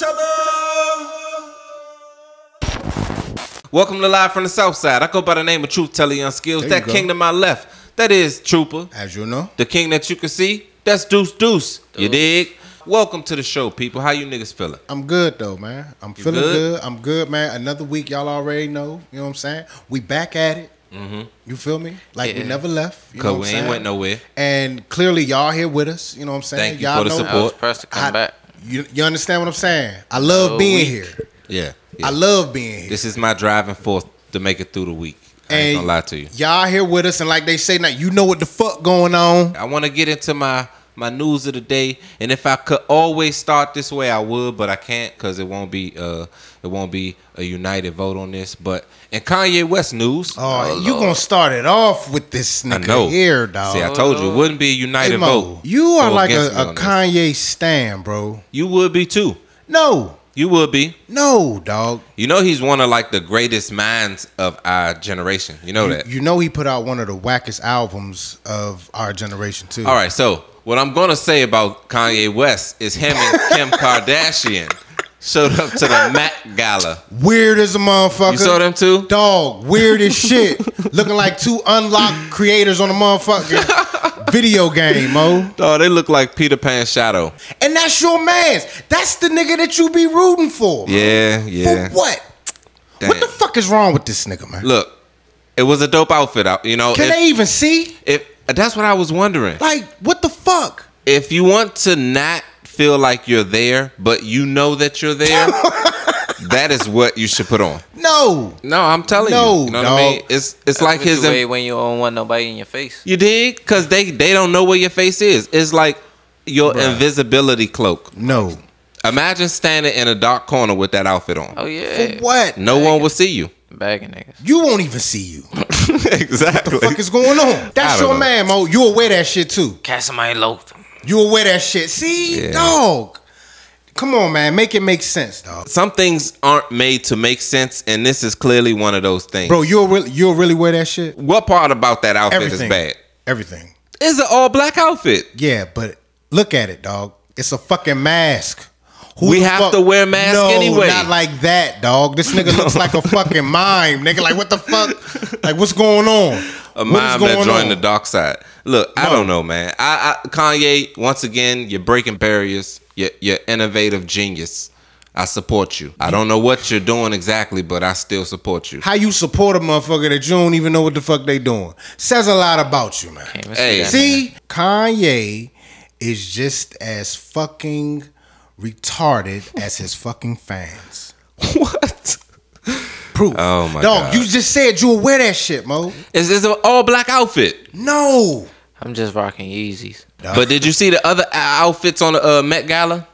Tella. Welcome to Live from the South Side. I go by the name of Truth Tella Young Skills. That king to my left, that is Troopa. As you know. The king that you can see, that's Deuce. You dig? Welcome to the show, people. How you niggas feeling? I'm good, though, man. I'm feeling good. I'm good, man. Another week, y'all already know. You know what I'm saying? We back at it. You feel me? Like we never left. You know what I'm saying? We ain't went nowhere. And clearly, y'all here with us. You know what I'm saying? Thank you for the support. I was pressed to come back. You understand what I'm saying? I love being here. Yeah. I love being here. This is my driving force to make it through the week. I ain't gonna lie to you. Y'all here with us, and like they say now, you know what the fuck going on. I want to get into my news of the day, and if I could always start this way, I would, but I can't because it won't be a united vote on this. But in Kanye West news, you gonna start it off with this nigga here, dog? See, I told you it wouldn't be a united vote. You are like a Kanye stan, bro. You would be too. No, you would be. No, dog. You know he's one of like the greatest minds of our generation. You know that. You know he put out one of the wackest albums of our generation too. All right, so. What I'm going to say about Kanye West is him and Kim Kardashian showed up to the Met Gala. Weird as a motherfucker. You saw them too? Dog, weird as shit. Looking like two unlocked creators on a motherfucking video game, mo. Dog, they look like Peter Pan's shadow. And that's your man's. That's the nigga that you be rooting for. Man. Yeah. For what? Damn. What the fuck is wrong with this nigga, man? Look, it was a dope outfit. You know, Can they even see? That's what I was wondering. Like, what the fuck? If you want to not feel like you're there, but you know that you're there, that is what you should put on. No, I'm telling you. You know what I mean? It's like his way when you don't want nobody in your face. You dig? Because they don't know where your face is. It's like your invisibility cloak. No. Imagine standing in a dark corner with that outfit on. Oh yeah. For what? No one will see you. Bagging niggas. You won't even see you. Exactly. What the fuck is going on? That's your man, Mo. You'll wear that shit too. Cast somebody low. You'll wear that shit. See? Yeah. Dog. Come on, man. Make it make sense, dog. Some things aren't made to make sense, and this is clearly one of those things. Bro, you'll really wear that shit? What part about that outfit is bad? Everything. It's an all-black outfit. Yeah, but look at it, dog. It's a fucking mask. We have to wear masks anyway. Not like that, dog. This nigga looks like a fucking mime, nigga. Like, what the fuck? Like, what's going on? A mime that joined the dark side. Look, I don't know, man. Kanye, once again, you're breaking barriers. You're innovative genius. I support you. I don't know what you're doing exactly, but I still support you. How you support a motherfucker that you don't even know what the fuck they doing? Says a lot about you, man. Hey, see, Kanye is just as fucking retarded as his fucking fans. What? Proof. Oh my God. Dog, you just said you'll wear that shit, Mo. It's an all black outfit. No. I'm just rocking Yeezys. Dog. But did you see the other outfits on the Met Gala?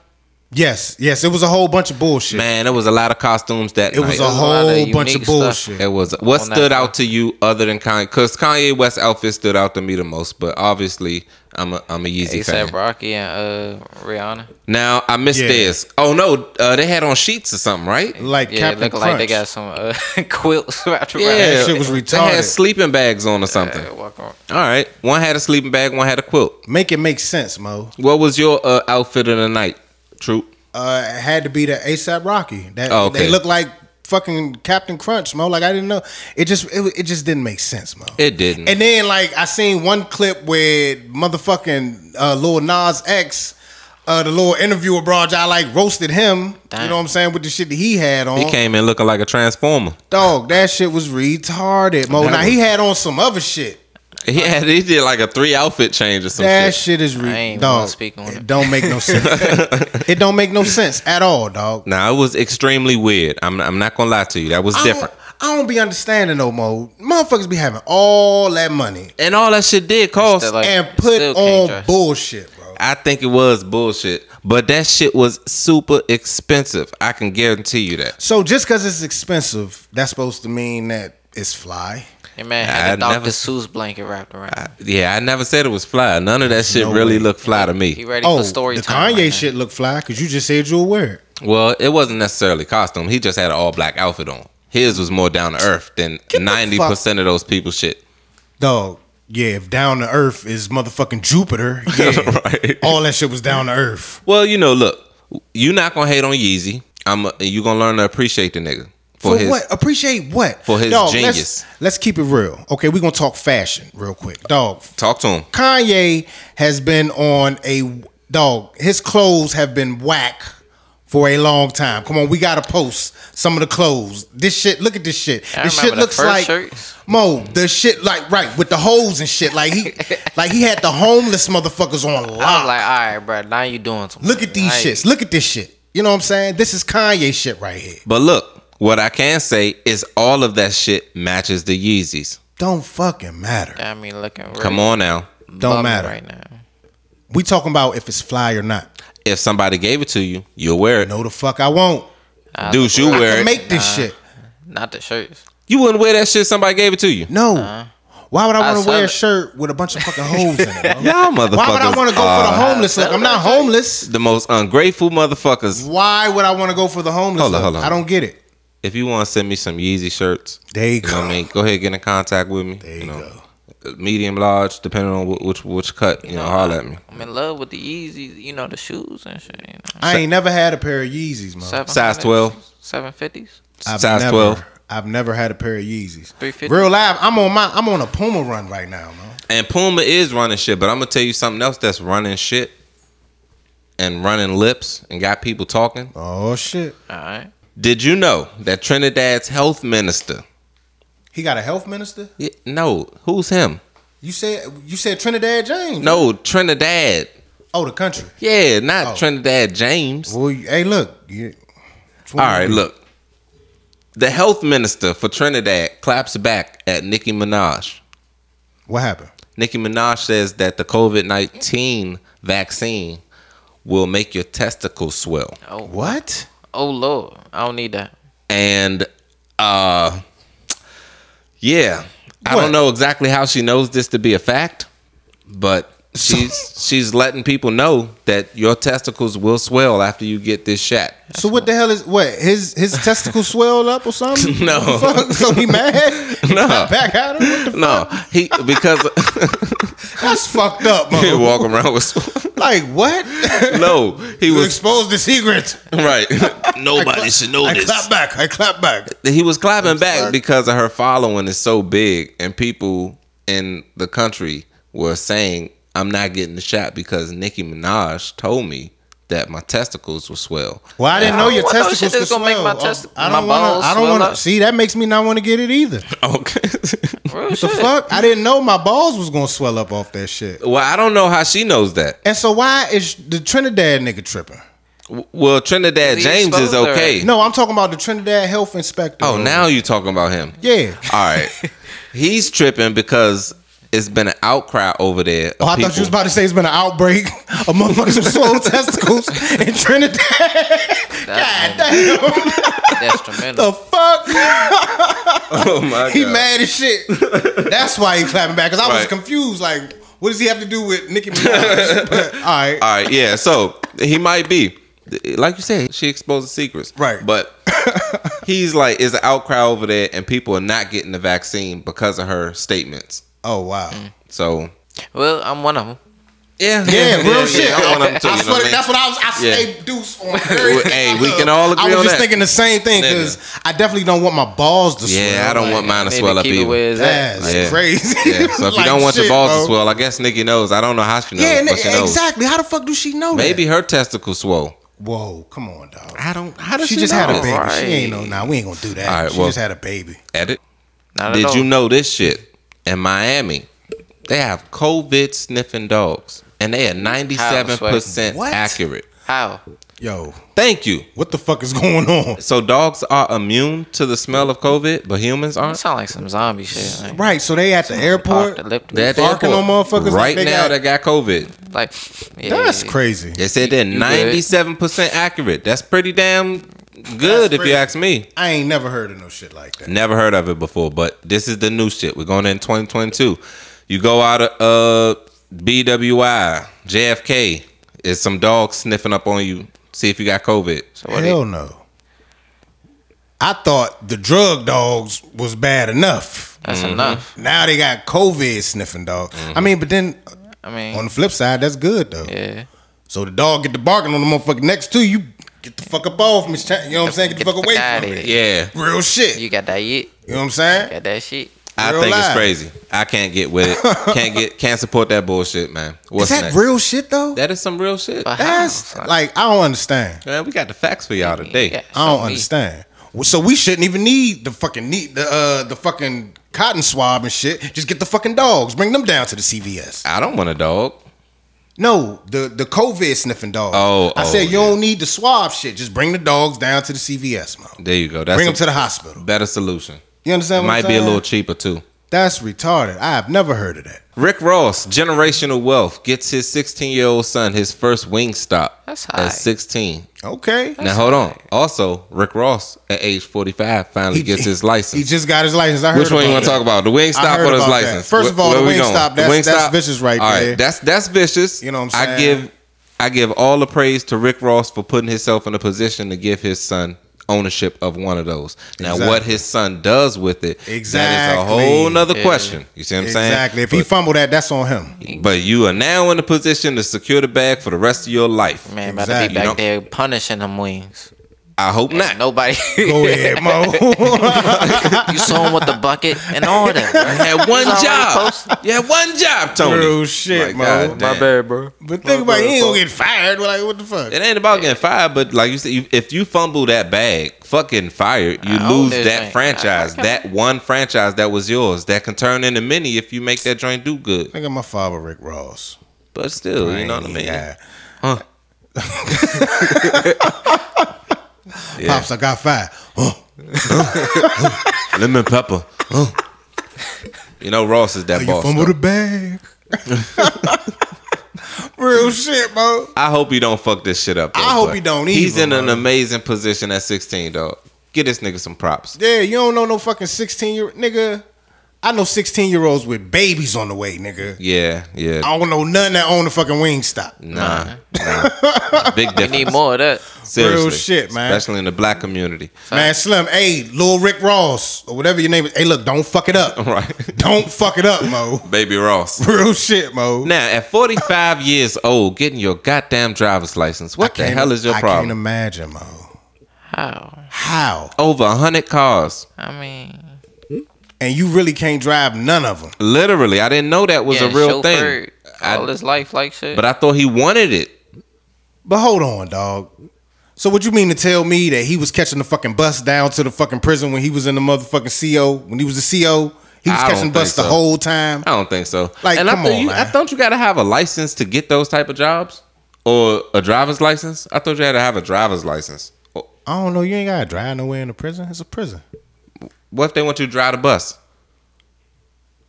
Yes. It was a whole bunch of bullshit. Man, there was a lot of costumes that night. It was a whole bunch of bullshit. It was. What stood out to you other than Kanye? Because Kanye West's outfit stood out to me the most. But obviously, I'm a Yeezy fan. A$AP Rocky and Rihanna. Now I missed theirs. Oh no, they had on sheets or something, right? Like Captain Crunch. Like they got some quilts wrapped around. Yeah, that shit was retarded. They had sleeping bags on or something. Walk on. All right, one had a sleeping bag, one had a quilt. Make it make sense, Mo. What was your outfit of the night? True. It had to be the A$AP Rocky. They look like fucking Captain Crunch, Mo. Like I didn't know. It just didn't make sense, Mo. It didn't. And then like I seen one clip with motherfucking Lil Nas X, the little interview abroad. I like roasted him. Damn. You know what I'm saying, with the shit that he had on. He came in looking like a transformer. Dog, that shit was retarded, Mo. Now he had on some other shit. Yeah, he did like a 3-outfit change or something. That shit is real. Dog, speak on it don't make no sense. It don't make no sense at all, dog. Nah, it was extremely weird. I'm not gonna lie to you. That was different. I don't be understanding no more. Motherfuckers be having all that money. And all that shit did cost and put on bullshit, bro. I think it was bullshit. But that shit was super expensive. I can guarantee you that. So just cause it's expensive, that's supposed to mean that it's fly? Hey man, had a Dr. Seuss blanket wrapped around. I never said it was fly. None of that shit really looked fly to me. You ready for story time? The Kanye shit looked fly because you just said you were wearing it. Well, it wasn't necessarily costume. He just had an all black outfit on. His was more down to earth than 90% of those people's shit. Dog, yeah, if down to earth is motherfucking Jupiter, yeah, right. All that shit was down to earth. Well, you know, look, You're not gonna hate on Yeezy. You gonna learn to appreciate the nigga for his what? Appreciate what? For his genius. Let's keep it real. Okay, we're gonna talk fashion real quick. Dog, talk to him. Kanye has been on a dog. His clothes have been whack for a long time. Come on, we gotta post some of the clothes. This shit, look at this shit. This shit looks like Mo. The shit like right with the holes and shit. Like he, like he had the homeless motherfuckers on lock. I was like, all right, bro, now you doing something. Look at these shits. Look at this shit. You know what I'm saying? This is Kanye shit right here. But look, what I can say is all of that shit matches the Yeezys. Don't fucking matter. I mean, looking. Really come on now. Don't matter right now. We talking about if it's fly or not. If somebody gave it to you, you'll wear it. No, the fuck I won't. Deuce, you wear it. I can make this shit. Not the shirts. You wouldn't wear that shit if somebody gave it to you? No. Why would I want to wear a shirt with a bunch of fucking holes in it? Y'all motherfuckers. Why would I want to go for the homeless look? I'm not homeless. The most ungrateful motherfuckers. Why would I want to go for the homeless look? Hold on. I don't get it. If you want to send me some Yeezy shirts, there you go. You know what I mean? Go ahead, get in contact with me. There you go. Medium, large, depending on which cut. You know, holler at me. I'm in love with the Yeezys. You know, the shoes and shit, you know. I ain't never had a pair of Yeezys, man. Size 12 750s. Size 12. I've never had a pair of Yeezys. 350. Real live. I'm on a Puma run right now, man. And Puma is running shit. But I'm gonna tell you something else that's running shit and running lips and got people talking. Oh shit. Alright. Did you know that Trinidad's health minister, he got a health minister? Yeah, no, who's him? You said Trinidad James. No, Trinidad. Oh, the country. Yeah, not Trinidad James. Well, hey, look. Yeah. All right, look. The health minister for Trinidad claps back at Nicki Minaj. What happened? Nicki Minaj says that the COVID-19 vaccine will make your testicles swell. Oh, what? Oh Lord, I don't need that. And yeah, I don't know exactly how she knows this to be a fact, but she's letting people know that your testicles will swell after you get this shot. So what the hell is his testicles swelled up or something? No, what the fuck? So he mad? No, back at him. What the fuck? He because that's fucked up. He walk around with like what? No, he was exposed to secret. Right, nobody should know this. I clap back. He was clapping back because of her following is so big, and people in the country were saying, I'm not getting the shot because Nicki Minaj told me that my testicles will swell. Well, I didn't know your testicles were swell. I don't want to. See, that makes me not want to get it either. Okay. What the fuck? I didn't know my balls was going to swell up off that shit. Well, I don't know how she knows that. And so why is the Trinidad nigga tripping? Well, Trinidad James is okay. No, I'm talking about the Trinidad health inspector. Oh, now you're talking about him. Yeah. All right. He's tripping because it's been an outcry over there. Oh, I thought you was about to say it's been an outbreak of motherfuckers with swollen testicles in Trinidad. God damn. That's tremendous. The fuck? Oh my God. He mad as shit. That's why he clapping back. Because I was confused. Like, what does he have to do with Nicki Minaj? But, all right. All right, yeah. So, he might be. Like you said, she exposes secrets. Right. But he's like, it's an outcry over there and people are not getting the vaccine because of her statements. Oh wow! So, well, I'm one of them. Yeah, real shit. I'm one of them too. That's what I was. I stay Deuce on. Hey, we can all agree on that. I was just thinking the same thing because I definitely don't want my balls to swell. Yeah, I don't want mine to swell up either. That's crazy. Yeah. So if you don't want your balls to swell, I guess Nicki knows. I don't know how she knows. Yeah, exactly. How the fuck do she know? Maybe her testicles swell. Whoa, come on, dog. I don't. How does she just had a baby? She ain't know. Nah, we ain't gonna do that. She just had a baby. Edit. Did you know this shit? In Miami, they have COVID sniffing dogs, and they are 97% accurate. How? Yo, thank you. What the fuck is going on? So dogs are immune to the smell of COVID, but humans aren't. That sound like some zombie shit. Like, right? So they at the airport, they're barking on motherfuckers right now that got COVID. Like, yeah, that's crazy. They said they're 97% accurate. That's pretty damn good, if you ask me. I ain't never heard of no shit like that. Never heard of it before, but this is the new shit. We're going in 2022. You go out of BWI, JFK, there's some dogs sniffing up on you. See if you got COVID. So hell no. I thought the drug dogs was bad enough. That's enough. Now they got COVID sniffing dogs. I mean, but then on the flip side, that's good though. Yeah. So the dog get to barking on the motherfucker next to you. Get the fuck up off me. You know what I'm saying? Get the fuck away from me. Yeah. Real shit. You got that shit. You know what I'm saying? You got that shit. I real think life. It's crazy. I can't get with it. Can't support that bullshit, man. What's is that next? Real shit though? That is some real shit. That's like, I don't understand. Man, we got the facts for y'all today. Yeah, I don't understand. So we shouldn't even need the fucking the fucking cotton swab and shit. Just get the fucking dogs. Bring them down to the CVS. I don't want a dog. No, the COVID sniffing dog. Oh, I said you don't need the swab shit. Just bring the dogs down to the CVS, man. There you go. That's bring them to the hospital. Better solution. You understand what I'm saying? Might be a little cheaper too. That's retarded. I have never heard of that. Rick Ross, generational wealth, gets his 16-year-old son his first Wingstop at 16. Okay. That's now hold on. Also, Rick Ross at age 45 finally gets his license. He just got his license. I heard. Which one you want to talk about? The Wingstop or his license? First of all, the Wingstop. That's vicious, right there. All right, that's vicious. You know what I'm saying? I give all the praise to Rick Ross for putting himself in a position to give his son ownership of one of those. Now, what his son does with it, that is a whole nother question. You see what I'm saying? Exactly. If he fumbled that, that's on him. But you are now in a position to secure the bag for the rest of your life. Man, better be back there punishing them wings. I hope not. Nobody. Go ahead, Mo. You saw him with the bucket and all that. You had one job, Tony. Real shit, like, Mo. God, my bad, bro. But think about it. He ain't going to get fired. Like, what the fuck? It ain't about getting fired, but like you said, if you fumble that bag, fucking fired, you lose that franchise. That one franchise that was yours that can turn into many if you make that joint do good. I got my father, Rick Ross. But still, you know what I mean? Yeah. Huh. Yeah. Pops, I got five. Lemon pepper. You know Ross is that boss. You fumble the bag. Real shit, bro. I hope he don't fuck this shit up though. I hope he don't either. He's in an amazing position at 16, dog. Get this nigga some props. Yeah, you don't know no fucking 16-year-old nigga. I know 16-year-olds with babies on the way, nigga. Yeah, yeah. I don't know none that own the fucking Wingstop. Nah. Big difference. We need more of that. Seriously. Real shit, man. Especially in the black community. Man, Slim, hey, Lil Rick Ross, or whatever your name is. Hey, look, don't fuck it up. All right. Don't fuck it up, Mo. Baby Ross. Real shit, Mo. Now, at 45 years old, getting your goddamn driver's license, what the hell is your problem? I can't imagine, Mo. How? Over 100 cars. I mean... And you really can't drive none of them. Literally. I didn't know that was a real thing. All his life like shit. But I thought he wanted it. But hold on, dog. So what you mean to tell me that he was catching the fucking bus down to the fucking prison when he was in the motherfucking CO? When he was the CO? He was catching bus the whole time? I don't think so. Like, and come on, man. I thought you got to have a license to get those type of jobs? Or a driver's license? I thought you had to have a driver's license. Oh. I don't know. You ain't got to drive nowhere in the prison. It's a prison. What if they want you to drive the bus?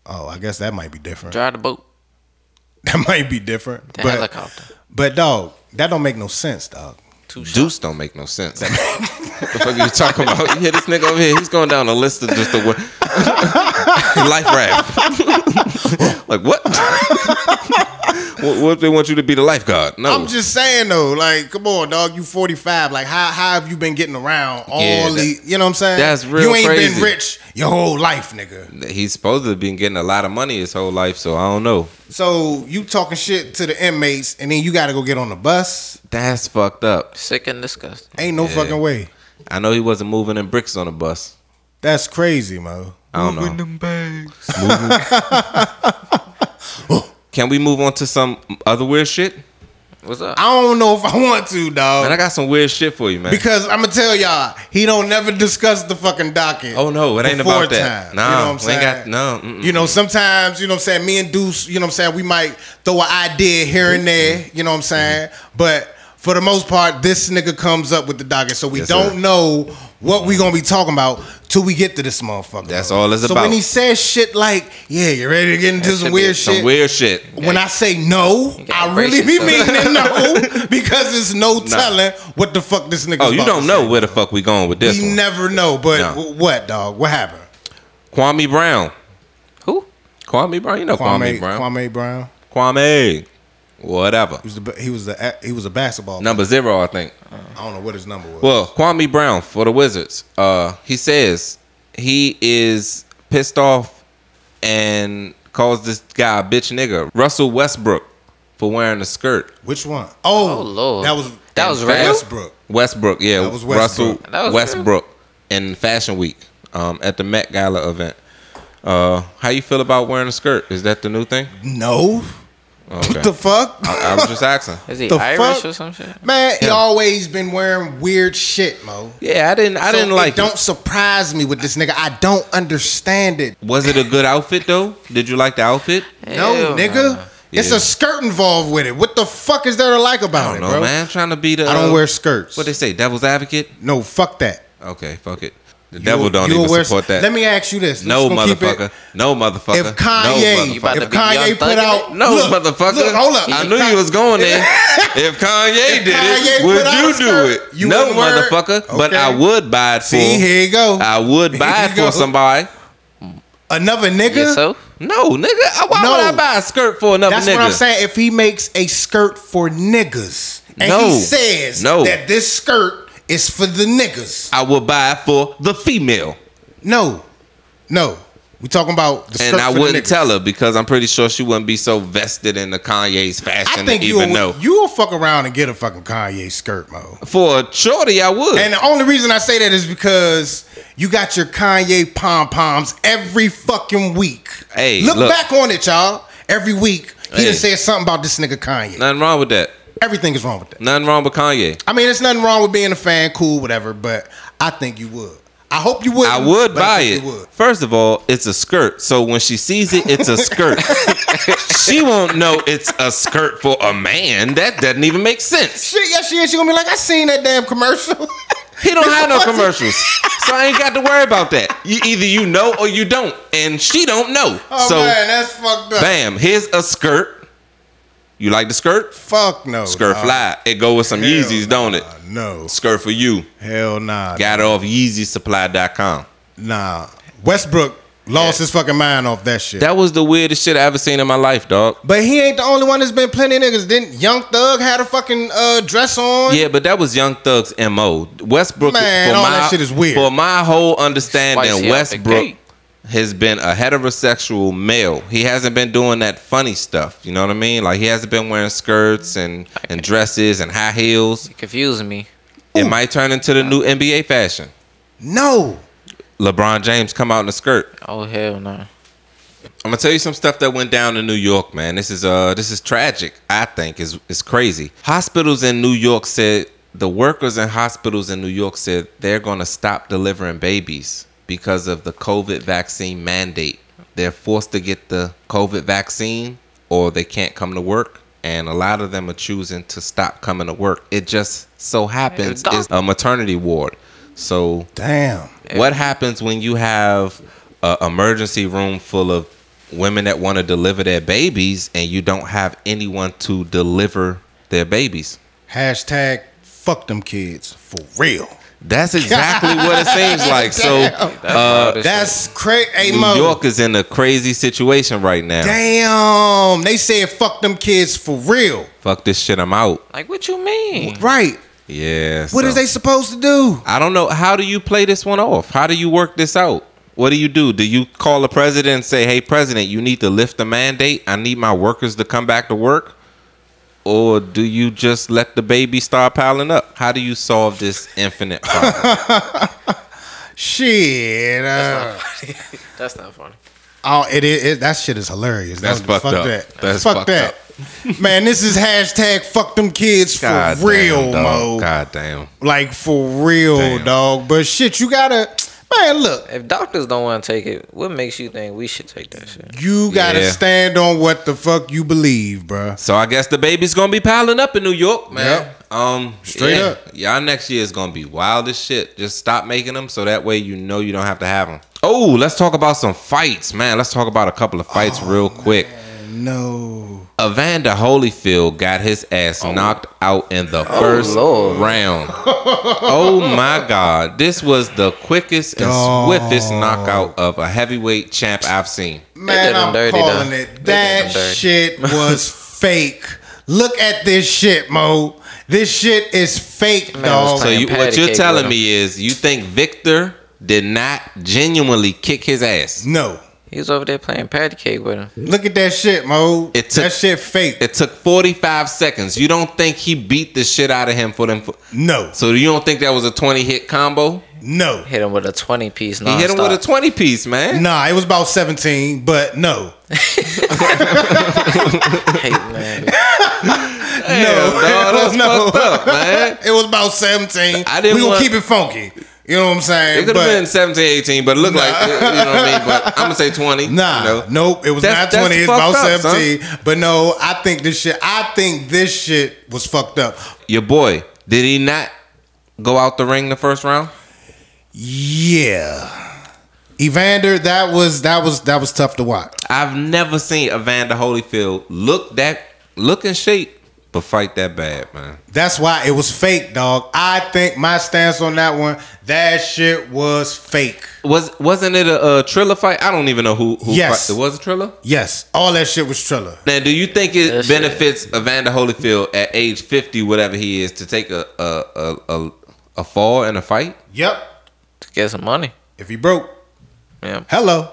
Oh, I guess that might be different. Drive the boat. That might be different. The helicopter. But, dog, that don't make no sense, dog. Deuce don't make no sense. What the fuck are you talking about? You hear this nigga over here? He's going down a list of just the word. Life raft. Like, what? What if they want you to be the lifeguard? No. I'm just saying, though. Like, come on, dog. You 45. Like, how have you been getting around all the... You know what I'm saying? That's real crazy. You ain't been rich your whole life, nigga. He's supposed to have been getting a lot of money his whole life, so I don't know. So, you talking shit to the inmates, and then you got to go get on the bus? That's fucked up. Sick and disgusting. Ain't no fucking way. I know he wasn't moving in bricks on the bus. That's crazy, Mo. I don't know. Them bags. Can we move on to some other weird shit? What's up? I don't know if I want to, dog. Man, I got some weird shit for you, man. Because I'm going to tell y'all, he don't never discuss the fucking docket. Oh, no. It ain't about that. No. You know what I'm saying? You know, sometimes, you know what I'm saying, me and Deuce, you know what I'm saying, we might throw an idea here and there, you know what I'm saying? But... For the most part, this nigga comes up with the docket, so we don't know what we gonna be talking about till we get to this motherfucker. That's all it's about. So when he says shit like, "Yeah, you ready to get into some weird shit?" Some weird shit. When I say no, I really be meaning no, because there's no telling what the fuck this nigga. Oh, you don't know where the fuck we going with this? You never know. But what, dog? What happened? Kwame Brown. Who? Kwame Brown. You know Kwame Brown. Kwame Brown. Kwame. Whatever. He was a basketball player. Number 0, I think. I don't know what his number was. Well, Kwame Brown for the Wizards. He says he is pissed off and calls this guy a bitch nigga, Russell Westbrook, for wearing a skirt. Which one? Oh, oh Lord. That was Westbrook. Westbrook, yeah. That was Westbrook. Russell Westbrook in Fashion Week at the Met Gala event. How you feel about wearing a skirt? Is that the new thing? No. Okay. What the fuck? I was just asking. Is he Irish or some shit? Man, he always been wearing weird shit, Mo. Yeah, I didn't like it. Don't surprise me with this nigga. I don't understand it. Was it a good outfit though? Did you like the outfit? No, nigga. Nah. Yeah. It's a skirt involved with it. What the fuck is there to like about it, bro? I don't know, man. I'm trying to be the... I don't wear skirts. What they say? Devil's advocate? No, fuck that. Okay, fuck it. The devil don't even support that. Let me ask you this. No, motherfucker. No, motherfucker. If Kanye put out... No, motherfucker. Hold up. I knew you was going there. If Kanye did it, would you do it? No, motherfucker. But I would buy it for... See, here you go. I would buy it for somebody. Another nigga? So? No, nigga. Why would I buy a skirt for another nigga? That's what I'm saying. If he makes a skirt for niggas, and he says that this skirt is for the niggas, I will buy it for the female. No. No. We talking about the skirt for the niggas. And I wouldn't tell her because I'm pretty sure she wouldn't be so vested in the Kanye's fashion to even know. You'll fuck around and get a fucking Kanye skirt, Mo. For a shorty, I would. And the only reason I say that is because... You got your Kanye pom-poms every fucking week. Hey, look back on it, y'all. Every week, he just said something about this nigga Kanye. Nothing wrong with that. Everything is wrong with that. Nothing wrong with Kanye. I mean, there's nothing wrong with being a fan, cool, whatever, but I think you would. I hope you would. I would buy it. First of all, it's a skirt. So when she sees it, it's a skirt. She won't know it's a skirt for a man. That doesn't even make sense. Shit, yeah, she is. She gonna be like, I seen that damn commercial. He don't have no commercials. So I ain't got to worry about that. Either you know or you don't. And she don't know. Oh, so, man, that's fucked up. Bam, here's a skirt. You like the skirt? Fuck no. Skirt fly. It go with some Yeezys, don't it? No. Skirt for you. Hell nah. Got it off Yeezysupply.com. Nah. Westbrook lost his fucking mind off that shit. That was the weirdest shit I ever seen in my life, dog. But he ain't the only one. There's been plenty of niggas. Didn't Young Thug had a fucking dress on? Yeah, but that was Young Thug's M.O. Westbrook, man, all that shit is weird. For my whole understanding, Westbrook has been a heterosexual male. He hasn't been doing that funny stuff. You know what I mean? Like, he hasn't been wearing skirts and dresses and high heels. You're confusing me. It might turn into the new NBA fashion. No. LeBron James come out in a skirt. Oh, hell no. I'm going to tell you some stuff that went down in New York, man. This is tragic, I think. It's crazy. Hospitals in New York said, the workers in hospitals in New York said they're going to stop delivering babies because of the COVID vaccine mandate. They're forced to get the COVID vaccine or they can't come to work. And a lot of them are choosing to stop coming to work. It just so happens it's a maternity ward. So, damn. What happens when you have an emergency room full of women that want to deliver their babies and you don't have anyone to deliver their babies? Hashtag fuck them kids for real. That's exactly what it seems like. So, that's crazy. Hey, New York is in a crazy situation right now. Damn. They said fuck them kids for real. Fuck this shit, I'm out. Like, what you mean? Right. Yeah. What is they supposed to do? I don't know. How do you play this one off? How do you work this out? What do you do? Do you call the president and say, hey, president, you need to lift the mandate. I need my workers to come back to work. Or do you just let the baby start piling up? How do you solve this infinite problem? Shit. That's not funny. Oh, it that shit is hilarious. That's fucked up. That's fucked up. Man, this is hashtag fuck them kids for real, Mo. God damn. Like, for real, dog. But shit, you gotta... Man, look. If doctors don't want to take it, what makes you think we should take that shit? You gotta stand on what the fuck you believe, bruh. So I guess the baby's gonna be piling up in New York, man. Yep. Straight up. Y'all next year is gonna be wild as shit. Just stop making them so that way you know you don't have to have them. Oh, let's talk about some fights, man. Let's talk about a couple of fights real quick. No. Evander Holyfield got his ass knocked out in the first round. Oh my God. This was the quickest and swiftest knockout of a heavyweight champ I've seen. Man, I'm calling it. That shit was fake. Look at this shit, Mo. This shit is fake, dog. So what you're telling me is you think Victor did not genuinely kick his ass? No. He was over there playing patty cake with him. Look at that shit, Mo. That shit fake. It took 45 seconds. You don't think he beat the shit out of him for them? No. So you don't think that was a 20-hit combo? No. Hit him with a 20-piece nonstop. He hit him with a 20-piece, man. Nah, it was about 17, but no. Hey, man. No. Damn, dog, no. Up, man. It was about 17. We gonna keep it funky. You know what I'm saying? It could have been 17, 18, but it looked like, you know what I mean? But I'm going to say 20. Nah, you know? Nope. It was not 20. It's about 17. Son. But no, I think this shit was fucked up. Your boy, did he not go out the ring the first round? Yeah. Evander, that was tough to watch. I've never seen Evander Holyfield look in shape. But fight that bad, man. That's why it was fake, dog. I think my stance on that one, that shit was fake. Wasn't it a Triller fight? I don't even know who yes. It was a Triller? Yes. All that shit was Triller. Now, do you think it benefits Evander Holyfield at age 50, whatever he is, to take a fall in a fight? Yep. To get some money. If he broke. Yeah. Hello.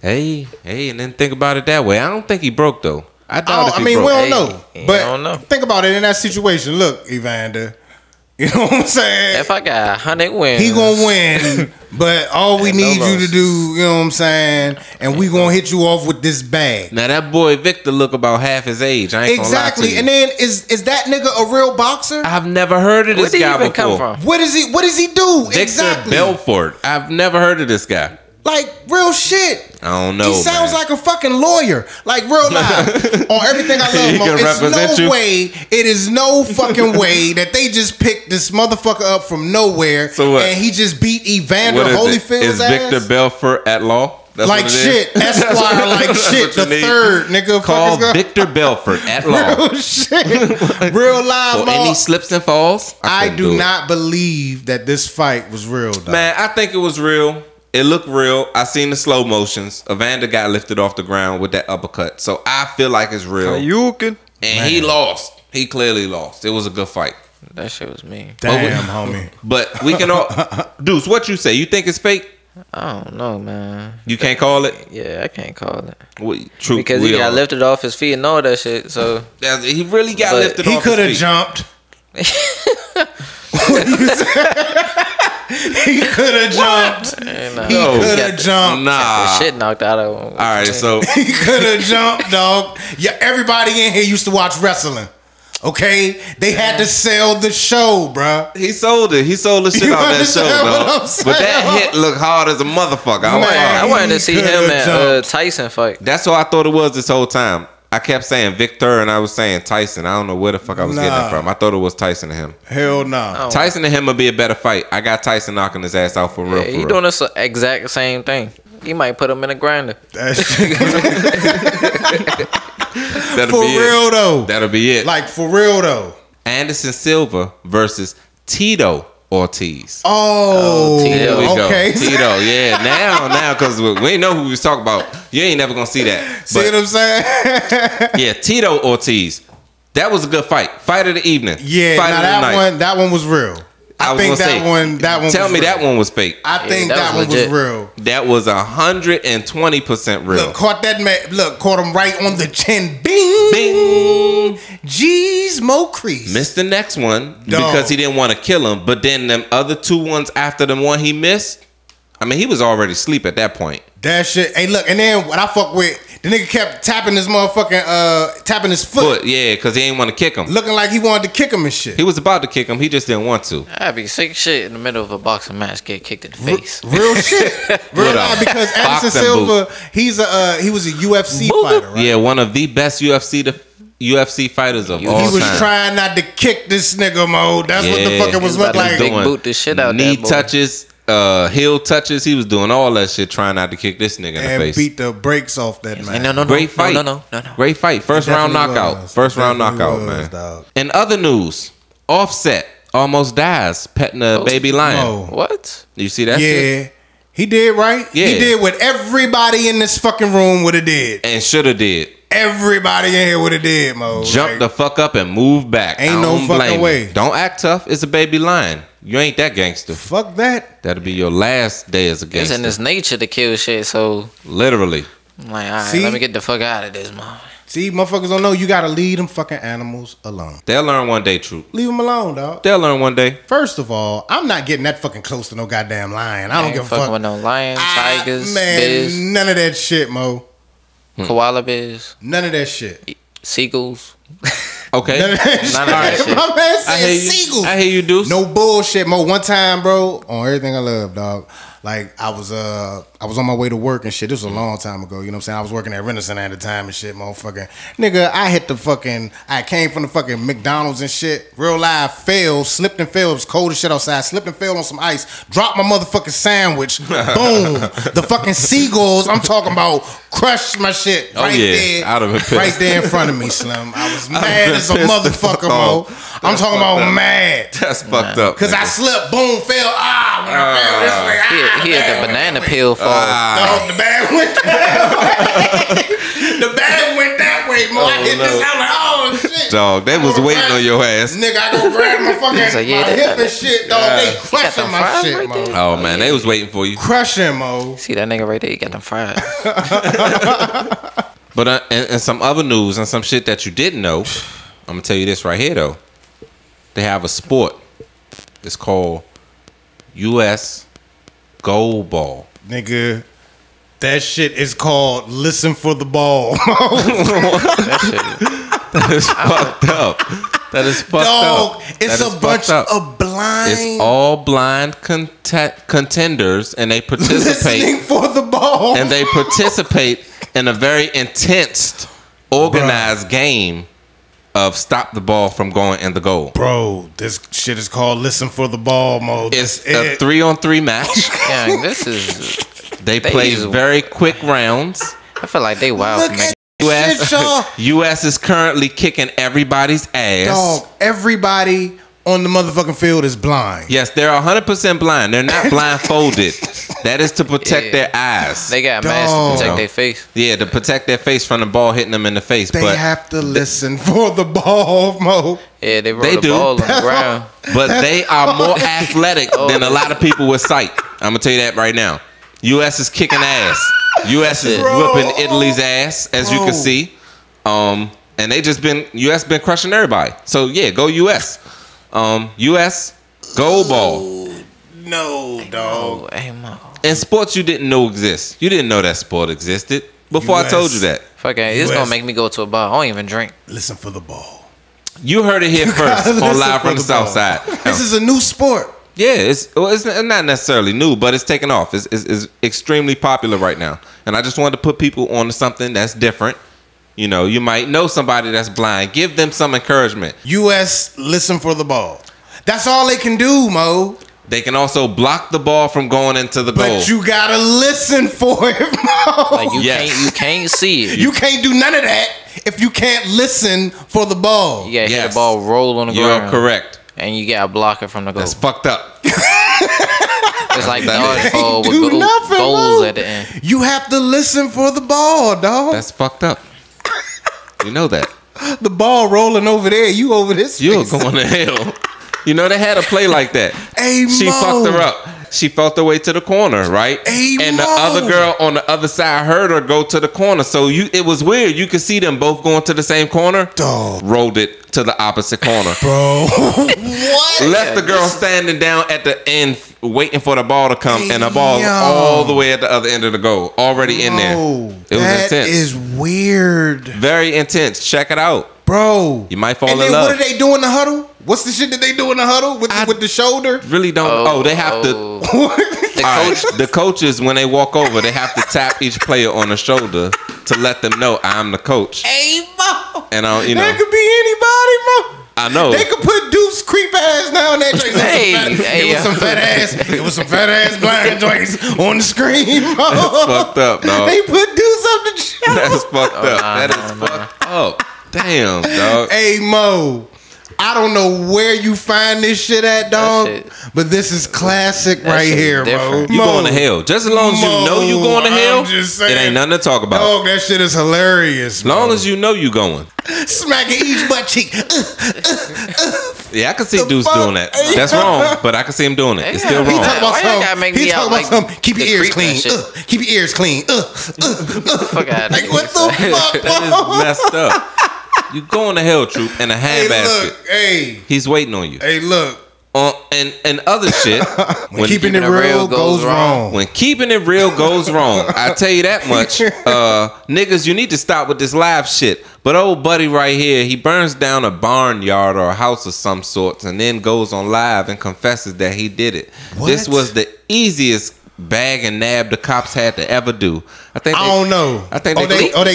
Hey, and then think about it that way. I don't think he broke, though. I mean, we don't know. But think about it in that situation. Look, Evander, you know what I'm saying? If I got 100 wins, he gonna win. But all we need you to do, you know what I'm saying? And we gonna hit you off with this bag. Now that boy Victor look about half his age. I ain't gonna lie to you. And then is that nigga a real boxer? I've never heard of this guy before. Come from? What does he do? Victor Belfort. I've never heard of this guy. Like, real shit. I don't know. He sounds like a fucking lawyer. Like, real live. On everything I love, Mo. It's no way. It is no fucking way that they just picked this motherfucker up from nowhere. So what? And he just beat Evander Holyfield's ass. Is Victor Belfort at law? That's like shit. Esquire, like shit. The third nigga. Call Victor Belfort at law. Real shit. Real live, Mo. Any slips and falls? I do not believe that this fight was real, though. Man, I think it was real. It looked real. I seen the slow motions. Evander got lifted off the ground with that uppercut. So I feel like it's real. He lost. He clearly lost. It was a good fight. That shit was mean. Damn, homie. But we can all... Deuce, what you say? You think it's fake? I don't know, man. You can't call it? Yeah, I can't call it. True. Because he got lifted off his feet and all that shit. So he really got lifted off his feet. He could have jumped. What do you say? He could have jumped. He could have jumped. Nah, shit knocked out of him. All right, so he could have jumped, dog. Yeah, everybody in here used to watch wrestling. Okay, they had to sell the show, bro. He sold it. He sold the shit out that show, dog. But that hit looked hard as a motherfucker. I wanted to see him at Tyson fight. That's what I thought it was this whole time. I kept saying Victor and I was saying Tyson. I don't know where the fuck I was getting it from. I thought it was Tyson to him. Hell nah. Tyson to him would be a better fight. I got Tyson knocking his ass out for real. He doing this exact same thing. He might put him in a grinder. That'll be it. Like for real though. Anderson Silva versus Tito Ortiz. Tito, yeah. Now, because we know who we was talking about. You ain't never gonna see that. See what I'm saying? Yeah, Tito Ortiz. That was a good fight. Fight of the evening. Yeah, that one was real. I think that one. Tell me that one was fake. I think that one was real. That was 120% real. Look, caught that man. Look, caught him right on the chin. Bing, bing. Jeez, Mo Crease missed the next one because he didn't want to kill him. But then them other 2 ones after the one he missed. I mean, he was already asleep at that point. That shit. Hey, look, and then what I fuck with. The nigga kept tapping his motherfucking, tapping his foot. Yeah, because he ain't want to kick him. Looking like he wanted to kick him and shit. He was about to kick him. He just didn't want to. I'd be sick shit in the middle of a boxing match, get kicked in the face. Real shit. Real life, because Anderson Silva, he was a UFC fighter, right? Yeah, one of the best UFC fighters of all time. He was trying not to kick this nigga, Mo. That's what the fuck it was looking like. Big boot the shit out there, boy. Knee touches. Heel touches. He was doing all that shit, trying not to kick this nigga in the face. And beat the brakes off that man. Great fight. Great fight. First round knockout. First round knockout, man. Dog. In other news, Offset almost dies petting a baby lion. No. What? You see that shit? Yeah. He did, right? Yeah. He did what everybody in this fucking room would have did. And should have did. Everybody in here would have did, Mo. Jump the fuck up and move back. Ain't no fucking way. Don't act tough. It's a baby lion. You ain't that gangster. Fuck that. That'll be your last day as a gangster. It's in his nature to kill shit, so. Literally. I'm like, all right, let me get the fuck out of this, Mo. See, motherfuckers don't know. You gotta leave them fucking animals alone. They'll learn one day, Troop. Leave them alone, dog. They'll learn one day. First of all, I'm not getting that fucking close to no goddamn lion. I don't give a fuck. I ain't fucking with no lion, tigers, bears. None of that shit, Mo. Koala bears. None of that shit. Seagulls. Okay. None of that shit. My man said seagulls. I hear you, Deuce. No bullshit, Mo. One time, bro, on Everything I Love, dog. Like, I was on my way to work and shit. This was a long time ago, you know what I'm saying? I was working at Renaissance at the time and shit, motherfucker. Nigga, I came from the fucking McDonald's and shit. Real live, fell, slipped and fell. It was cold as shit outside. Slipped and fell on some ice. Dropped my motherfucking sandwich. Boom. The fucking seagulls, I'm talking about, crushed my shit right there. I'd have been pissed. Right there in front of me, Slim. I was mad as a motherfucker, Mo. I'm talking about mad. That's fucked up. Because I slipped, boom, fell. When I fell this way, he had the banana peel fall. The bag went that way. The bag went that way, Mo. I hit this out like, oh shit. Dog, they was waiting on your ass. Nigga, I go grab my fucking my hip and shit, dog. They crushing my shit, Mo. Oh man, they was waiting for you. Crushing, Mo. See that nigga right there, he got them fried. But and some other news and some shit that you didn't know. I'm gonna tell you this right here though. They have a sport. It's called U.S. Goalball. Nigga, that shit is called Listen for the Ball. That is fucked up. That is fucked up. Dog, it's a bunch of blind. It's all blind contenders, and they participate. Listening for the ball. And they participate in a very intense, organized game of stop the ball from going in the goal. Bro, this shit is called Listen for the Ball, Mo. It's a 3-on-3 match. Dang, this is... They play very quick rounds. I feel like they wild. U.S. is currently kicking everybody's ass. Dog, everybody on the motherfucking field is blind. Yes, they're 100% blind. They're not blindfolded. That is to protect their eyes. They got masks to protect their face. Yeah, to protect their face from the ball hitting them in the face. They have to listen for the ball, Mo. Yeah, they roll the ball on the ground. But they are more athletic than a lot of people with sight. I'm going to tell you that right now. U.S. is kicking ass. U.S. is whipping Italy's ass, as you can see. And they just been, U.S. been crushing everybody. So, yeah, go U.S. U.S. Goalball. No, dog. And sports you didn't know exist. You didn't know that sport existed before I told you that. Fucking, it's gonna make me go to a bar. I don't even drink. Listen for the ball. You heard it here first on Live from the Southside. This is a new sport. Yeah, it's not necessarily new, but it's taking off. It's extremely popular right now, and I just wanted to put people onto something that's different. You know, you might know somebody that's blind. Give them some encouragement. U.S. Listen for the ball. That's all they can do, Mo. They can also block the ball from going into the goal. But you gotta listen for it, Mo. Like you can't see it. You can't do none of that if you can't listen for the ball. You gotta hit the ball roll on the ground. You're correct. And you gotta block it from the goal. That's fucked up. It's like the hardball with goals at the end. You have to listen for the ball, dog. That's fucked up. You know that. The ball rolling over there. You over this. You're going to hell. You know, they had a play like that. Hey, she fucked her up. She felt her way to the corner, right? Hey, and the other girl on the other side heard her go to the corner. So it was weird. You could see them both going to the same corner. Dog. Rolled it to the opposite corner. Bro. What? Left the girl standing down at the end waiting for the ball to come. Hey, and the ball all the way at the other end of the goal. Already in there. It was intense. That is weird. Very intense. Check it out. Bro, you might fall in love. What do they do in the huddle? What's the shit that they do in the huddle with the shoulder? Really don't. They have to. The coaches, when they walk over, they have to tap each player on the shoulder to let them know I'm the coach. Hey, Mo. And that could be anybody, Mo. I know. They could put Deuce creep ass down that joint. It was some fat ass. It was some fat ass blind joints on the screen, Mo. That's fucked up, dog. They put Deuce up the shoulder. That's fucked up. That is fucked up. Damn, dog. Hey, Mo, I don't know where you find this shit at, dog. But this is classic right here, bro. You going to hell. Just as long as you know you going to hell, it ain't nothing to talk about. Dog, that shit is hilarious. As long as you know you going. Smacking each butt cheek. Yeah, I can see Deuce doing that. That's wrong, but I can see him doing it. It's still wrong. He talking about something. He talking about something. Keep your ears clean. Keep your ears clean. Like, what the fuck? That is messed up. You going to hell, Troop, in a handbasket. Hey, he's waiting on you. Hey, look. And other shit. When keeping it real goes wrong. When keeping it real goes wrong. I tell you that much. Niggas, you need to stop with this live shit. But old buddy right here, he burns down a barnyard or a house of some sorts and then goes on live and confesses that he did it. What? This was the easiest bag and nab the cops had to ever do. I think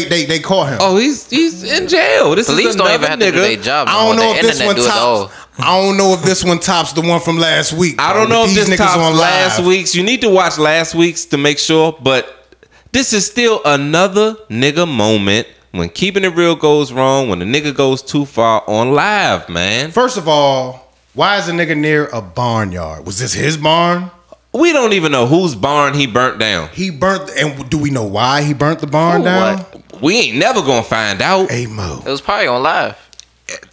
they caught him. Oh, he's in jail. This police is don't even have nigga. To do their job. I don't know if this one tops. I don't know if this one tops the one from last week. Bro. I don't know if this tops last week's. You need to watch last week's to make sure. But this is still another nigga moment when keeping it real goes wrong. When the nigga goes too far on live, man. First of all, why is a nigga near a barnyard? Was this his barn? We don't even know whose barn he burnt down. And do we know why he burnt the barn down? What? We ain't never gonna find out. Hey, Mo. It was probably on live.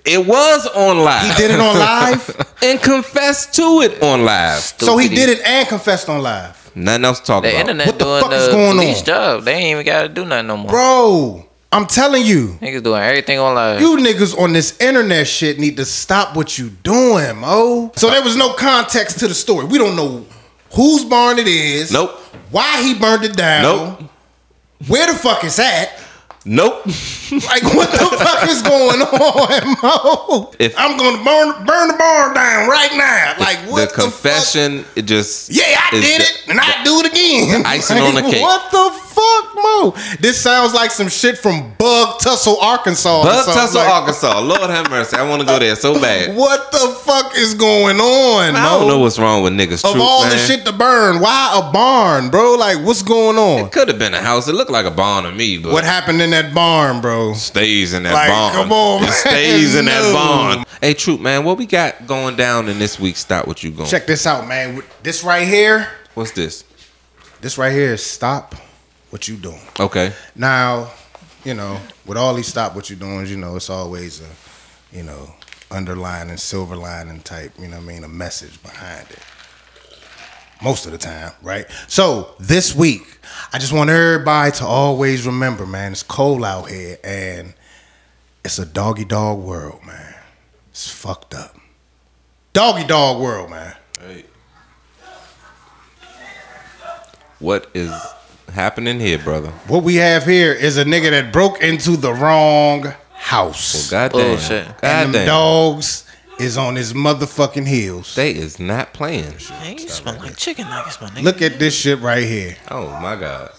It was on live. He did it on live? And confessed to it on live. Stupid. So he did it and confessed on live. Nothing else to talk about. The internet what the doing fuck the is going police on? Job. They ain't even gotta do nothing no more. Bro, I'm telling you. Niggas doing everything on live. You niggas on this internet shit need to stop what you doing, Mo. So there was no context to the story. We don't know whose barn it is. Nope. Why he burned it down. Nope. Where the fuck is that? Nope. Like, what the fuck is going on, Mo? I'm going to burn the barn down right now. Like, what the confession, fuck? It just... Yeah, I did it, and I do it again. Icing like, on the cake. What the fuck, Mo? This sounds like some shit from Bug Tussle, Arkansas. Bug Tussle, like, Arkansas. Lord have mercy. I want to go there so bad. What the fuck is going on, Mo? I don't know what's wrong with niggas. Of all the shit to burn, why a barn, bro? Like, what's going on? It could have been a house. It looked like a barn to me, but... What happened in that barn, bro? Stays in that barn. Come on, man. Stays in that barn. Hey, Troop, man, what we got going down in this week's Stop What You Going? Check this out, man. This right here. What's this? This right here is Stop What You Doing. Okay. Now, you know, with all these Stop What You Doing, you know, it's always a, you know, underlining, silver lining type, you know what I mean, a message behind it. Most of the time, right? So this week, I just want everybody to always remember, man, it's cold out here and it's a doggy dog world, man. It's fucked up. Doggy dog world, man. Hey. What is happening here, brother? What we have here is a nigga that broke into the wrong house. Well, goddamn. Bullshit. God and them dogs is on his motherfucking heels. They is not playing. Hey, you smell like chicken nuggets, my nigga. Look at this shit right here. Oh my god.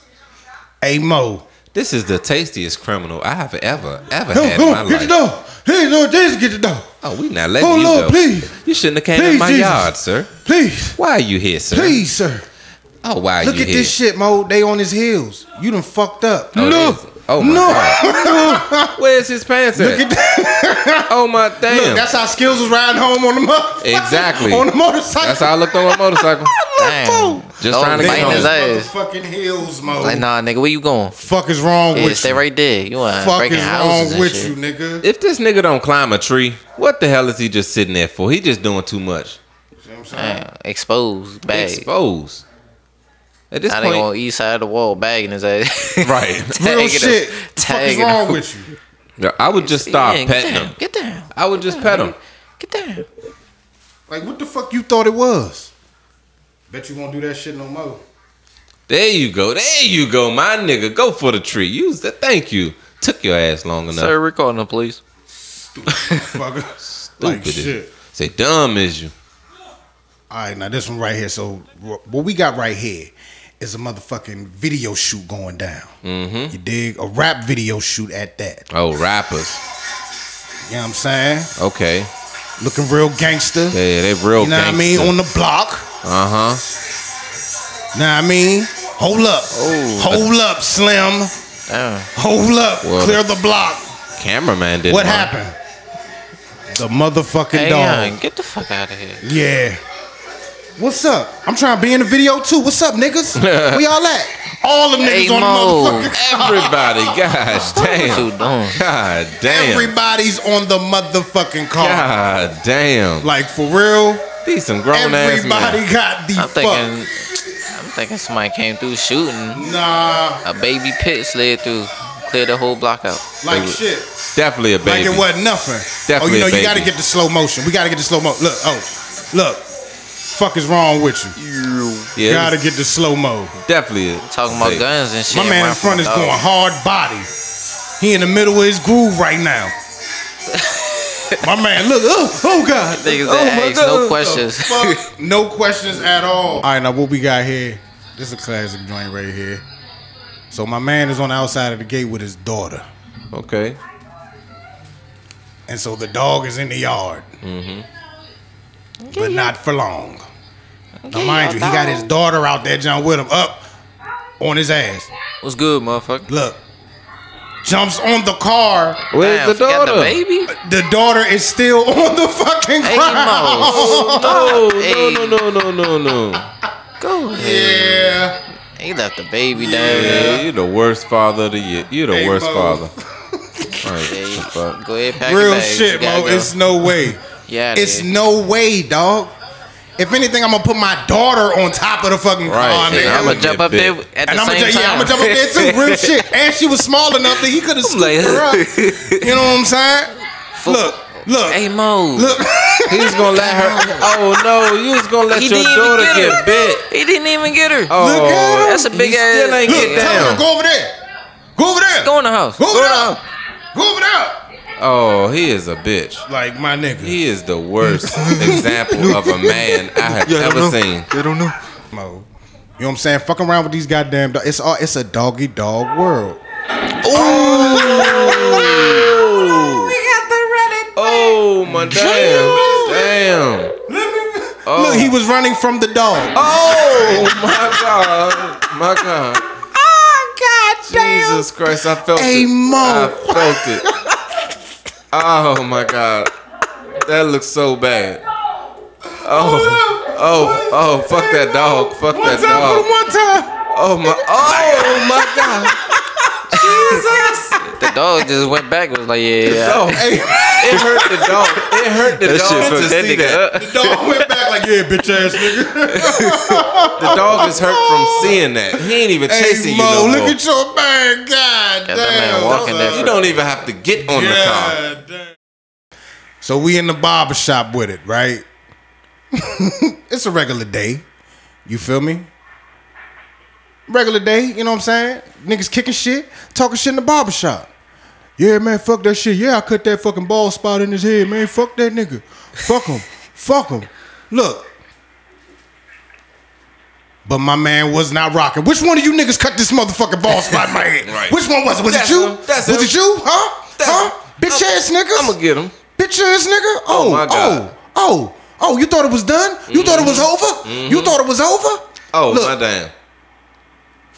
Hey Mo, this is the tastiest criminal I have ever had in my life. Get the door. Hey Lord Jesus, get the door. Oh, we not letting you Lord, go. Please. You shouldn't have came in my Jesus. Yard, sir. Please. Why are you here, sir? Please, sir. Oh, why are Look you here? Look at this shit, Mo. They on his heels. You done fucked up. Oh, no. Oh my god. Where's his pants at? Look at that. Oh my damn. Look, that's how Skills was riding home on the motorcycle. Exactly. On the motorcycle. That's how I looked on my motorcycle. Damn. Just trying to get on his ass. Fucking heels, Mo. Like, nah, nigga, where you going? Fuck is wrong with you? Stay right there. You want fuck is wrong with shit. You, nigga. If this nigga don't climb a tree, what the hell is he just sitting there for? He just doing too much. You know what I'm saying? Exposed. Bad. Exposed. At this point, they on east side of the wall bagging his ass. Right. Real shit. What's wrong with you? Yeah, I would just stop petting him. Get down. I would just pet him. Get down. Like, what the fuck you thought it was? Bet you won't do that shit no more. There you go. There you go, my nigga. Go for the tree. Use that. Thank you. Took your ass long enough. Sir, we're calling the police. Stupid fucker. Stupid like shit. Say dumb is you. All right, now this one right here. So what we got right here is a motherfucking video shoot going down. Mm-hmm. You dig? A rap video shoot at that. Oh, rappers. You know what I'm saying? Okay. Looking real gangster. Yeah, they real gangster. You know what I mean? On the block. Uh-huh. Know what I mean? Hold up. Oh, hold up, Slim. Damn. Hold up. Well, clear the block. Cameraman did what happened? The motherfucking dog. Young, get the fuck out of here. Yeah. What's up? I'm trying to be in the video too. What's up, niggas? Where y'all at? All them niggas on the motherfucking. Everybody, gosh damn. God damn. Everybody's on the motherfucking car. God damn. Like for real. These some grown ass men. Everybody got the I'm thinking somebody came through shooting. Nah. A baby pit slid through. Cleared the whole block out. Like shit. Definitely a baby. Like it wasn't nothing. Definitely a baby. Oh, you know, you gotta get the slow motion. We gotta get the slow motion. Look, look. Fuck is wrong with you? You gotta get the slow mo. Definitely talking about guns and shit. My man in front is going hard body. He in the middle of his groove right now. My man, look, oh god, niggas that ask no questions, no questions at all. All right, now what we got here? This is a classic joint right here. So my man is on the outside of the gate with his daughter. Okay. And so the dog is in the yard. Mm-hmm. But not for long. Now mind you, he got his daughter out there, John, with him up on his ass. What's good, motherfucker? Look, jumps on the car. Where's the daughter? The baby? The daughter is still on the fucking ground. No. Go ahead. Yeah. He left the baby down there. You're the worst father of the year. You're the worst father. Go ahead, pack real shit, Mo. It's no way. Yeah, it's no way, dog. If anything, I'm gonna put my daughter on top of the fucking car, nigga. I'm gonna jump up there at the same time. Yeah, I'm gonna jump up there too, real shit. And she was small enough that he could have scooped her up. You know what I'm saying? Look. Hey, Mo. Look. He was gonna let her. Oh no, you was gonna let your daughter get bit. He didn't even get her. Oh, that's a big ass. Still ain't get down. Go over there. Go over there. Go in the house. Go over there. Go over there. Oh, he is a bitch. Like my nigga. He is the worst example of a man I have ever seen. They don't know. Mo. You know what I'm saying? Fuck around with these goddamn dogs. It's a doggy dog world. Ooh. Oh, we got the running. Oh my damn. Oh. Look, he was running from the dog. Oh my god. My god. Oh god damn. Jesus Christ, I felt it. Mo. I felt it. Oh my god. That looks so bad. Oh, fuck that dog. Fuck that dog. One time. Oh my god. Jesus. The dog just went back and was like, yeah. It hurt the dog. It hurt the dog to see that. The dog went back like, yeah, bitch ass nigga. The dog is hurt from seeing that. He ain't even chasing you no more. Look at your man. God damn. You don't even have to get on the car. Damn. So we in the barbershop with it, right? It's a regular day. You feel me? Regular day, you know what I'm saying? Niggas kicking shit, talking shit in the barbershop. Yeah, man, fuck that shit. Yeah, I cut that fucking bald spot in his head, man. Fuck that nigga. Fuck him. Fuck him. Look. But my man was not rocking. Which one of you niggas cut this motherfucking bald spot in my head? Right. Which one was it? Was it you? Was it you? Huh? Bitch ass niggas? I'm gonna get him. Bitch ass nigga? Oh, my God. Oh, you thought it was done? You thought it was over? You thought it was over? Oh, my damn.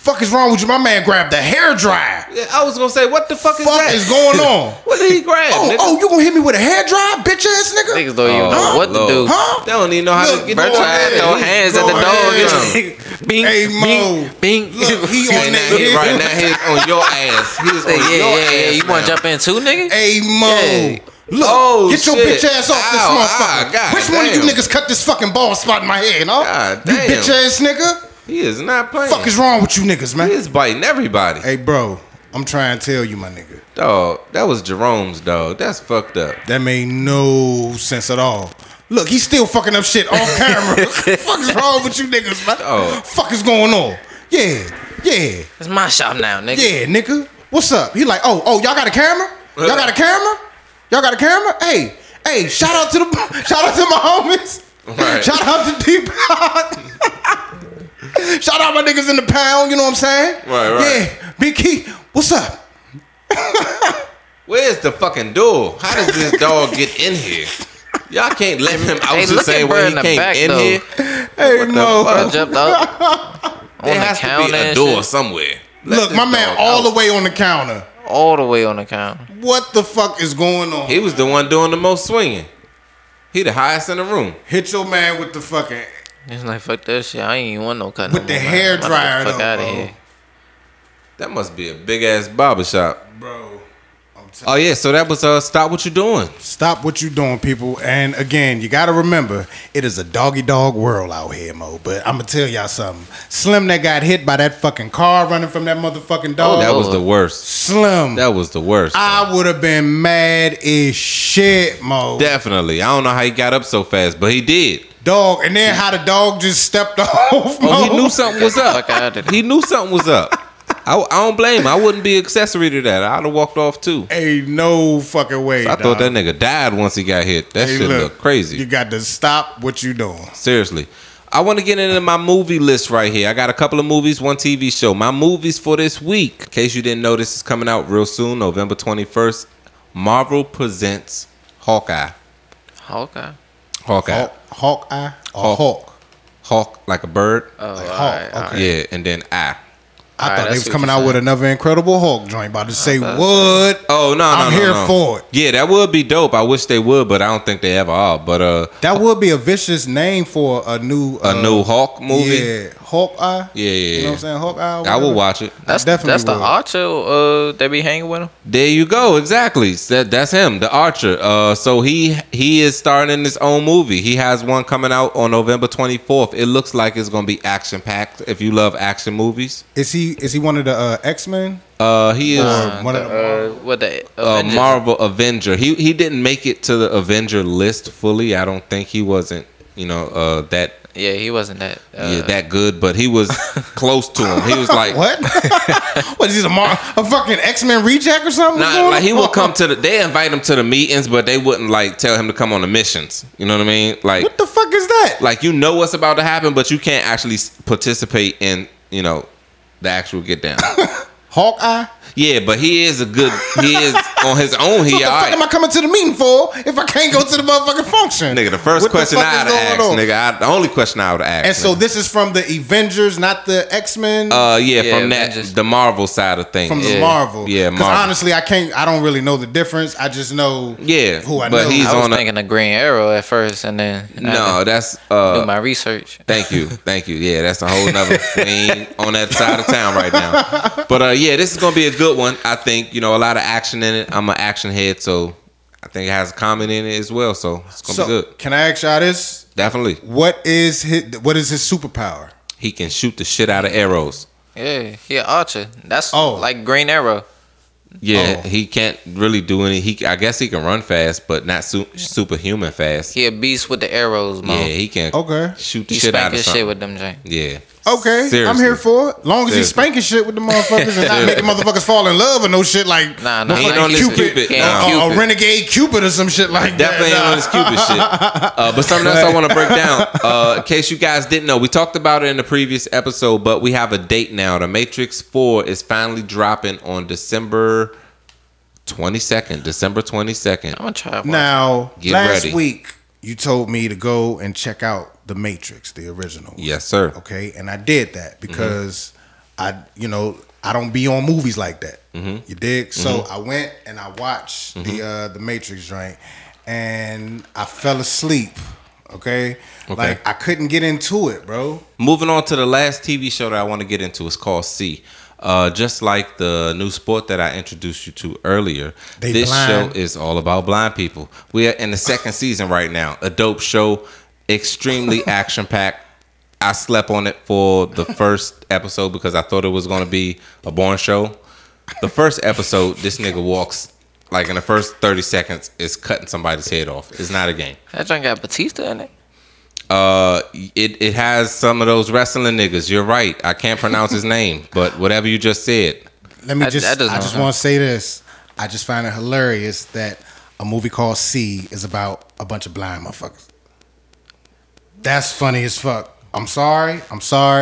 Fuck is wrong with you? My man grabbed the hairdryer. Yeah, I was gonna say, what the fuck is going on? What did he grab? Oh, you gonna hit me with a hairdryer, bitch ass nigga? Niggas don't even know what to do. Huh? They don't even know how to get. Bro tried to throw hands at the dog. Bing, hey, Mo. Bing, bing. Look, he on that head right now. He's on your ass. He's on your ass. You wanna jump in too, nigga? Hey, Mo. Yeah. Look, get your bitch ass off this motherfucker. Which one of you niggas cut this fucking bald spot in my head, huh? You bitch ass nigga. He is not playing. Fuck is wrong with you niggas, man? He is biting everybody. Hey, bro, I'm trying to tell you, my nigga. Dog, that was Jerome's dog. That's fucked up. That made no sense at all. Look, he's still fucking up shit on camera. Fuck is wrong with you niggas, man? Fuck is going on? Yeah. It's my shop now, nigga. Yeah, nigga. What's up? He like, y'all got a camera? Y'all got a camera? Y'all got a camera? Hey, shout out to my homies. Right. Shout out to Deep Pod. Shout out my niggas in the pound, you know what I'm saying? Right. Yeah, Big Key, what's up? Where's the fucking door? How does this dog get in here? Y'all can't let him out the same way he came in here. Hey, no. I jumped up. There has to be a door somewhere. Look, my man all the way on the counter. all the way on the count. What the fuck is going on? He was the one doing the most swinging. He the highest in the room. Hit your man with the fucking... It's like, fuck that shit. I ain't even want no cut. With the hair dryer, though, bro. That must be a big-ass barbershop. Bro. Oh, yeah. So that was Stop What You Doing. Stop What You Doing, people. And, again, you got to remember, it is a doggy-dog world out here, Mo. But I'm going to tell y'all something. Slim that got hit by that fucking car running from that motherfucking dog. Oh, that was the worst. Slim. That was the worst. I would have been mad as shit, Mo. Definitely. I don't know how he got up so fast, but he did. Dog. And then how the dog just stepped off, Mo. Oh, he knew something was up. He knew something was up. I don't blame him. I wouldn't be accessory to that. I'd have walked off too. Ain't no fucking way. So I thought that nigga died once he got hit. That shit looked crazy. You got to stop what you doing. Seriously. I want to get into my movie list right here. I got a couple of movies, one TV show. My movies for this week, in case you didn't know, this is coming out real soon, November 21st. Marvel presents Hawkeye. Hawkeye? Hawkeye. Hawkeye or Hawk? Hawk, like a bird. Oh, like Hawk. Right, okay. Yeah, and then I. I thought they was coming out with another Incredible Hulk joint. About to say what? Oh no! I'm here for it. Yeah, that would be dope. I wish they would, but I don't think they ever are. But that would be a vicious name for a new Hulk movie. Yeah, Hawkeye. Yeah, you know what I'm saying, Hawkeye. I will watch it. That's definitely that's the Archer. They be hanging with him. There you go. Exactly. That's him, the Archer. So he is starring in his own movie. He has one coming out on November 24th. It looks like it's gonna be action packed. If you love action movies, is he one of the X-Men? He is one of the Marvel Avenger. He didn't make it to the Avenger list fully. I don't think he wasn't. You know that. Yeah, he wasn't that. That good, but he was close to him. He was like, what? What is this, a fucking X-Men reject or something? Nah, like he would come to they invite him to the meetings, but they wouldn't like tell him to come on the missions. You know what I mean? Like, what the fuck is that? Like, you know what's about to happen, but you can't actually participate in. You know. The actual get down. Hawkeye? Yeah, but he is on his own. He what the fuck am I coming to the meeting for if I can't go to the motherfucking function? Nigga, the first question I would ask, the only question I would ask. And so this is from the Avengers, not the X-Men? Yeah, from Avengers. The Marvel side of things. From the Marvel. Yeah, Marvel. Because honestly, I don't really know the difference. I just know who I know. He's thinking the Green Arrow at first, and then that's do my research. Thank you. Yeah, that's a whole nother thing on that side of town right now. But yeah, this is going to be a good one. I think, you know, a lot of action in it. I'm an action head, so I think it has a comment in it as well, so it's going to be good. Can I ask y'all this? Definitely. What is his superpower? He can shoot the shit out of arrows. Yeah, he an archer. That's like Green Arrow. Yeah, he can't really do any. I guess he can run fast, but not superhuman fast. He a beast with the arrows, man. Yeah, he can shoot the shit out of something. Shit with them, Jay. Yeah. Okay, seriously. I'm here for it. Long as he's spanking shit with the motherfuckers and not making motherfuckers fall in love or no shit like Cupid. A renegade Cupid or some shit like that. Definitely ain't on his Cupid shit. But something else I want to break down. In case you guys didn't know, we talked about it in the previous episode, but we have a date now. The Matrix 4 is finally dropping on December 22nd. I'm going to try it. Now, last week, you told me to go and check out The Matrix, the original. Yes, sir. Okay, and I did that because I don't be on movies like that. Mm-hmm. You dig? Mm-hmm. So I went and I watched the Matrix joint, and I fell asleep. Okay, like I couldn't get into it, bro. Moving on to the last TV show that I want to get into is called C. Just like the new sport that I introduced you to earlier, this show is all about blind people. We are in the second season right now. A dope show. Extremely action-packed. I slept on it for the first episode because I thought it was going to be a boring show. The first episode, this nigga walks, like in the first 30 seconds, is cutting somebody's head off. It's not a game. That joint got Batista in it. It has some of those wrestling niggas. You're right. I can't pronounce his name, but whatever you just said. I just want to say this. I just find it hilarious that a movie called C is about a bunch of blind motherfuckers. That's funny as fuck. I'm sorry.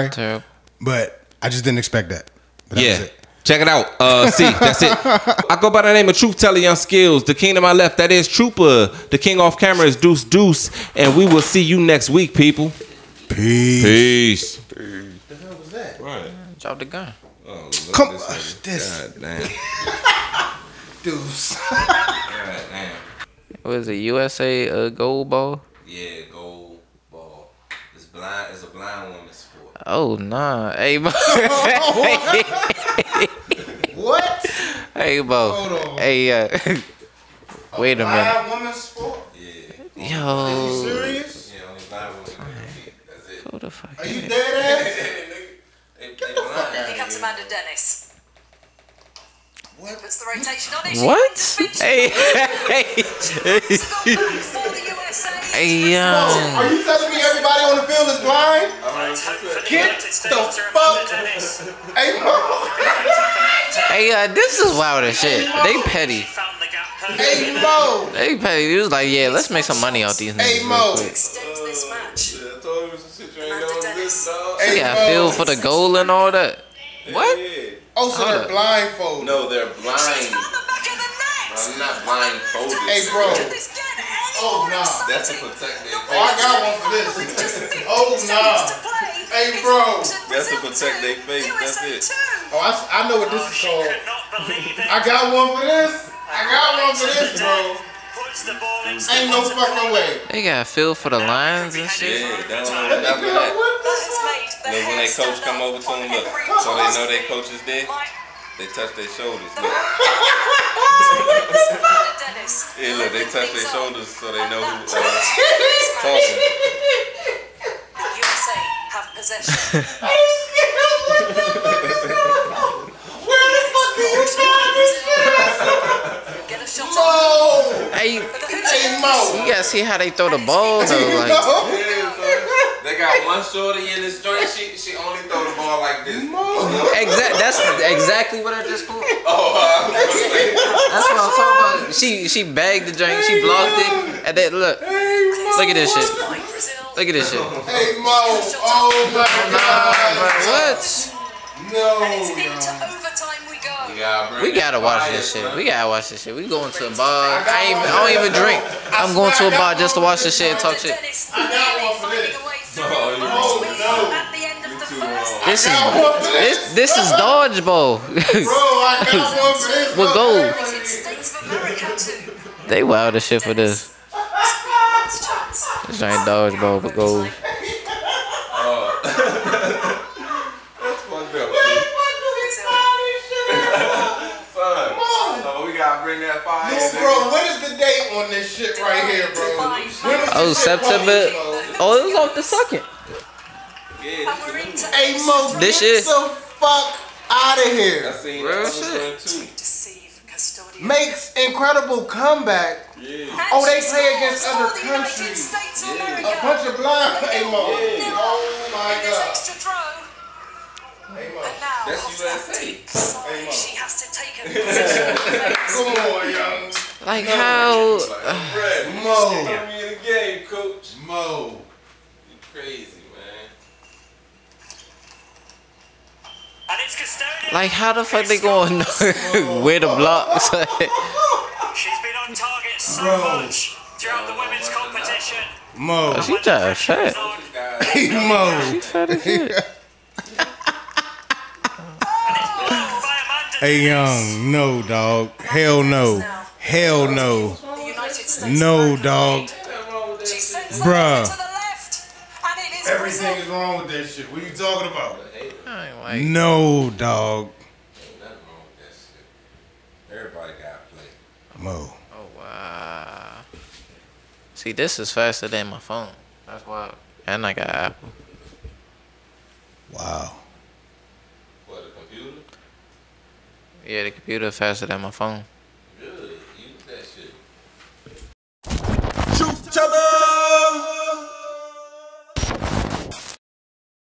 Terrible. But I just didn't expect that. But that was it. Check it out. See, that's it. I go by the name of Truth Tella Young Skills. The king to my left, that is Troopa. The king off camera is Deuce. And we will see you next week, people. Peace. What the hell was that? Right. Drop the gun. Oh, come on. This. God damn. Deuce. God damn. Was it USA Goalball? Yeah, Goalball. It's blind. It's a blind woman's sport. Oh nah, hey Bo. What? Hey Bo. Hold on. Hey, wait a minute. Blind woman's sport? Yeah. Yo. Are you serious? Yeah, only blind women can compete. That's it. Who the fuck? Are you dead ass? I think I'm Samantha Dennis. What? Puts the rotation on it. What? Hey, hey. Hey, are you telling me everybody on the field is blind? Get the fuck. Hey, this is wild as shit. They petty. Hey, Mo. They petty. He was like, yeah, let's make some money off these niggas. Hey, Mo. She got feel for the goal and all that. What? Oh, so they're blindfolded. No, they're blind. She's on the back of the net. I'm not blindfolded. Hey, bro. Oh, nah. That's a protected face. Oh, I got one for this. Oh, nah. Hey, bro. That's a protected face. That's it. Oh, I know what this is called. I got one for this. I got one for this, bro. Ain't no fucking way. They got feel for the lines and shit. Yeah, that's what I feel like. Then when they coach come over to them, look, so they know their coach is there, they touch their shoulders, look. Yeah, look, they touch their shoulders so they know who's talking. The USA have possession. Where the fuck do you find this shit? Get a shot on. Hey, Mo. You gotta see how they throw the ball, though. They got one shorty in this joint. She only throw the ball like this. That's exactly what I just called. Oh, that's what I'm talking about. She bagged the joint. She blocked it. And then look, look at this shit. Look at this shit. Hey Mo, oh my God, what? No. And it's into overtime we go. We gotta watch this shit. We gotta watch this shit. We going to a bar. I don't even drink. I'm going to a bar just to watch this shit and talk shit. I got one for this. This is dodgeball. Bro, I got one for this. With gold. They wild as shit for this. This ain't dodgeball but gold. That's fucked up. So we gotta bring that fire. Bro, what is the date on this shit right here, bro? Oh, September. Oh, it was off the second. Hey, Mo, this get the fuck out of here. I seen real shit. Makes incredible comeback. Yeah. Oh, they play against other countries. Yeah. A bunch of blind. Hey, Mo. Yeah. Oh, my God. Hey, Mo. That's USA. Hey, Mo. She has to take a position. Come on, young. Like, how? Mo. Get me in the game, coach. Mo. Crazy, man. And it's custodian. Like, how the fuck they going with the blocks? She's been on target so much throughout the women's competition. Mo. Oh, she just fat. Hey, Mo. She fat as shit. Hey, Young. No, dog. Hell no. Hell no. No, dog. Bruh. Everything is wrong with that shit. What are you talking about? No, dog. Ain't nothing wrong with that shit. Everybody got to play. Mo. Oh, wow. See, this is faster than my phone. That's wild. And I got Apple. Wow. What, the computer? Yeah, the computer is faster than my phone.